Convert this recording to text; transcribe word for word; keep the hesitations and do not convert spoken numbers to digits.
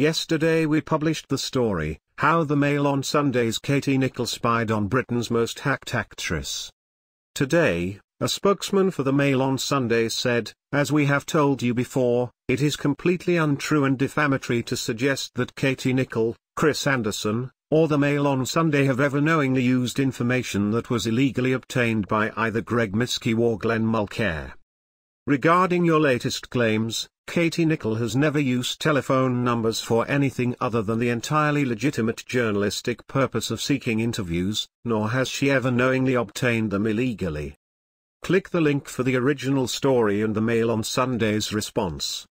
Yesterday we published the story, How the Mail on Sunday's Katie Nicholl Spied on Britain's Most Hacked Actress. Today, a spokesman for the Mail on Sunday said, as we have told you before, it is completely untrue and defamatory to suggest that Katie Nicholl, Chris Anderson, or the Mail on Sunday have ever knowingly used information that was illegally obtained by either Greg Miskiw or Glenn Mulcaire. Regarding your latest claims, Katie Nicholl has never used telephone numbers for anything other than the entirely legitimate journalistic purpose of seeking interviews, nor has she ever knowingly obtained them illegally. Click the link for the original story and the Mail on Sunday's response.